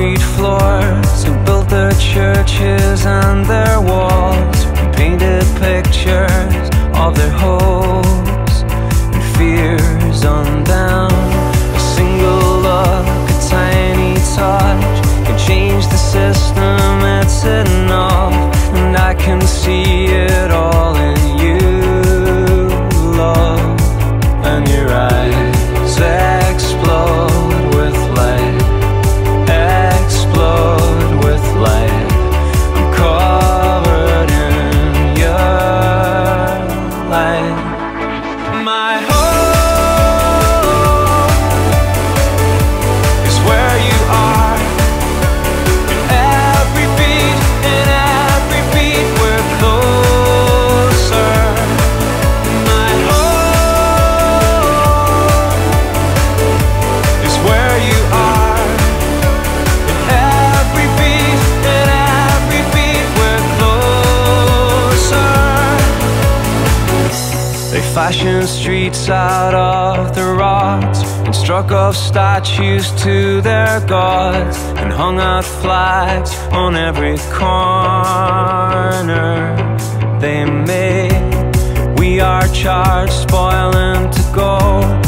concrete floors, who built their churches and their walls, who painted pictures of their hopes and fears on down. A single look, a tiny touch can change the system, it's enough. And I can see it all in you, love, and your eyes explode with light, explode with light. I'm covered in your light. My hope is where you are. In every beat, in every beat, we're closer. My hope is where you are. In every beat, we're closer. They fashioned streets out of the rocks, and struck off statues to their gods, and hung out flags on every corner they made. We are charged, spoiling to go,